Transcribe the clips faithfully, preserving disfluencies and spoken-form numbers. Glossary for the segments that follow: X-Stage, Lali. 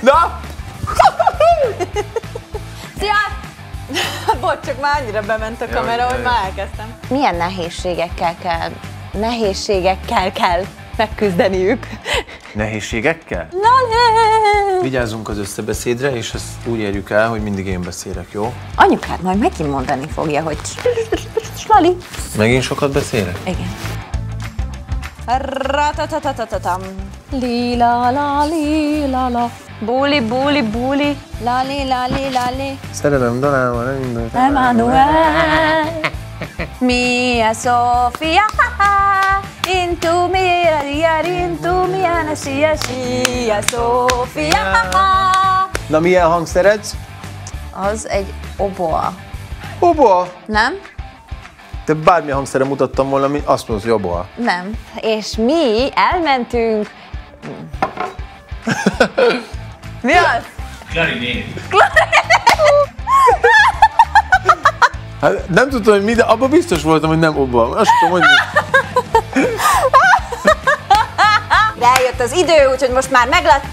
Na! Szia! Bocs, csak már annyira bement a kamera, hogy már elkezdtem. Milyen nehézségekkel kell, nehézségekkel kell megküzdeniük? Nehézségekkel? Lali! Vigyázzunk az összebeszédre, és ezt úgy érjük el, hogy mindig én beszélek, jó? Anyukád majd megint mondani fogja, hogy Lali! Megint sokat beszélek? Igen. Ratatatatam. Lila la lila la. Buli buli buli. Lali lali lali. Szerelem dalával elindult. Emmanuel. Mia Sofia. Into me, yar into me, Anasia, Sia Sofia. Na milyen hangszeredsz? Az egy oboa. Oboa? Nem? De bármilyen hangszerre mutattam volna, mi azt mondsz, hogy abból. Nem. És mi elmentünk... Mi az? Klarinét. Hát nem tudtam, hogy mi, de abban biztos voltam, hogy nem abban. Azt tudom mondani. De eljött az idő, úgyhogy most már meg lett...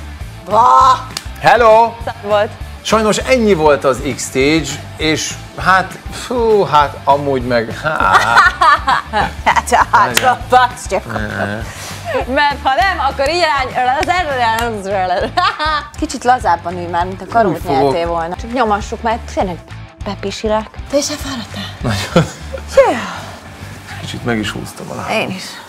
Hello! Volt. Sajnos ennyi volt az X-Stage, és hát, fú, hát amúgy meg... Hát a hátra, csak... Mert ha nem, akkor irány... Kicsit lazábban ülj már, mint a karút nyeltél volna. Csak nyomassuk már, tényleg bepisilek. Te is elfáradtál? Nagyon. Kicsit meg is húztam a lábam. Én is.